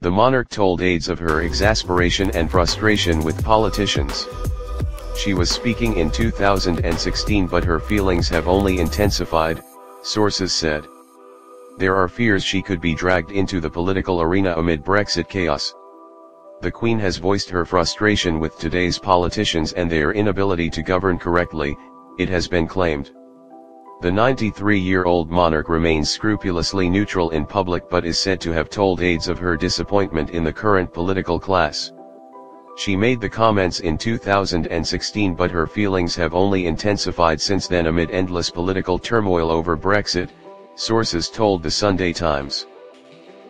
the monarch told aides of her exasperation and frustration with politicians. She was speaking in 2016, but her feelings have only intensified, sources said. There are fears she could be dragged into the political arena amid Brexit chaos. The Queen has voiced her frustration with today's politicians and their inability to govern correctly, it has been claimed. The 93-year-old monarch remains scrupulously neutral in public but is said to have told aides of her disappointment in the current political class. She made the comments in 2016, but her feelings have only intensified since then amid endless political turmoil over Brexit, sources told the Sunday Times.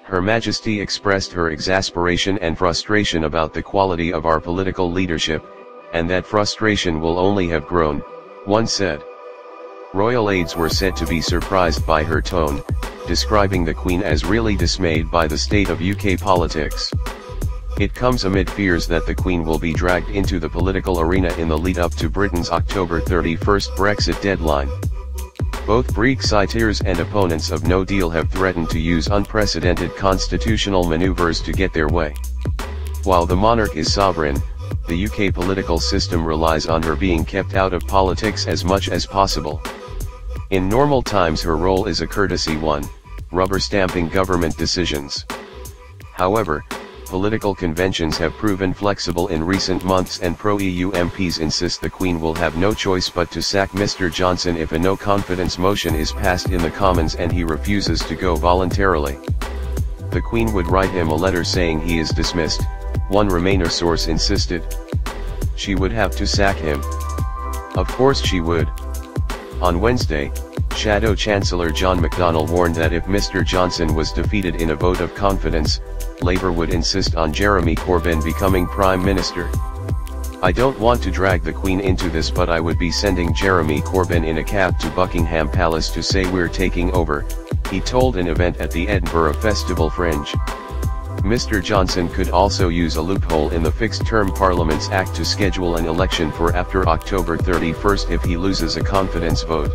Her Majesty expressed her exasperation and frustration about the quality of our political leadership, and that frustration will only have grown, one said. Royal aides were said to be surprised by her tone, describing the Queen as really dismayed by the state of UK politics. It comes amid fears that the Queen will be dragged into the political arena in the lead-up to Britain's October 31st Brexit deadline. Both Brexiteers and opponents of no deal have threatened to use unprecedented constitutional manoeuvres to get their way. While the monarch is sovereign, the UK political system relies on her being kept out of politics as much as possible. In normal times, her role is a courtesy one, rubber-stamping government decisions. However, political conventions have proven flexible in recent months, and pro-EU MPs insist the Queen will have no choice but to sack Mr Johnson if a no-confidence motion is passed in the Commons and he refuses to go voluntarily. The Queen would write him a letter saying he is dismissed, one Remainer source insisted. She would have to sack him. Of course she would. On Wednesday, Shadow Chancellor John McDonnell warned that if Mr Johnson was defeated in a vote of confidence, Labour would insist on Jeremy Corbyn becoming Prime Minister. I don't want to drag the Queen into this, but I would be sending Jeremy Corbyn in a cab to Buckingham Palace to say we're taking over, he told an event at the Edinburgh Festival Fringe. Mr Johnson could also use a loophole in the Fixed-Term Parliaments Act to schedule an election for after October 31st if he loses a confidence vote.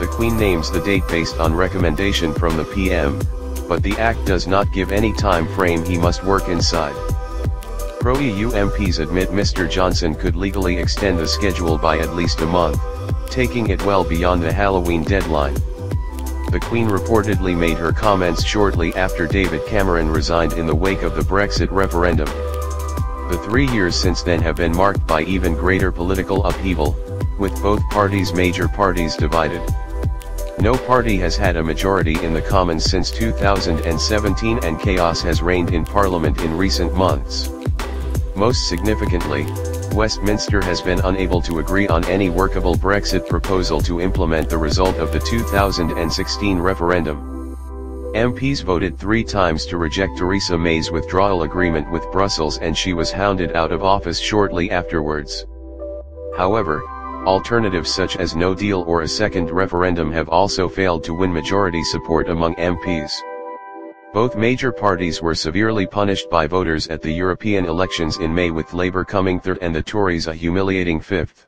The Queen names the date based on recommendation from the PM, but the Act does not give any time frame he must work inside. Pro-EU MPs admit Mr Johnson could legally extend the schedule by at least a month, taking it well beyond the Halloween deadline. The Queen reportedly made her comments shortly after David Cameron resigned in the wake of the Brexit referendum. The 3 years since then have been marked by even greater political upheaval, with both major parties divided. No party has had a majority in the Commons since 2017, and chaos has reigned in Parliament in recent months. Most significantly, Westminster has been unable to agree on any workable Brexit proposal to implement the result of the 2016 referendum. MPs voted 3 times to reject Theresa May's withdrawal agreement with Brussels, and she was hounded out of office shortly afterwards. However, alternatives such as no deal or a second referendum have also failed to win majority support among MPs. Both major parties were severely punished by voters at the European elections in May, with Labour coming third and the Tories a humiliating fifth.